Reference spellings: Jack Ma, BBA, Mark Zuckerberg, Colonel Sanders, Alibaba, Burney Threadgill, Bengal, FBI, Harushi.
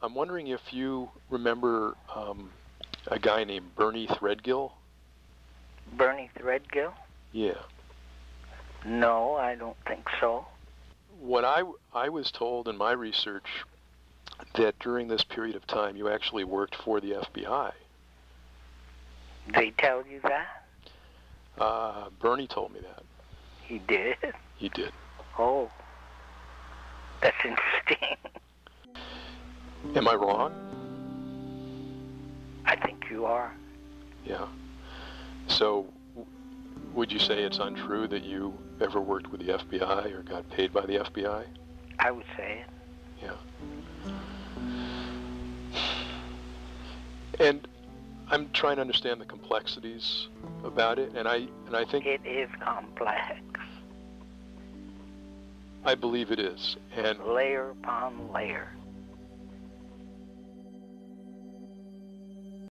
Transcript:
I'm wondering if you remember a guy named Burney Threadgill? Burney Threadgill? Yeah. No, I don't think so. What I was told in my research that during this period of time you actually worked for the FBI. They tell you that? Burney told me that. He did? He did. Oh, that's interesting. Am I wrong? I think you are. Yeah. So, would you say it's untrue that you ever worked with the FBI or got paid by the FBI? I would say it. Yeah. And I'm trying to understand the complexities about it, and I think it is complex. I believe it is. And layer upon layer.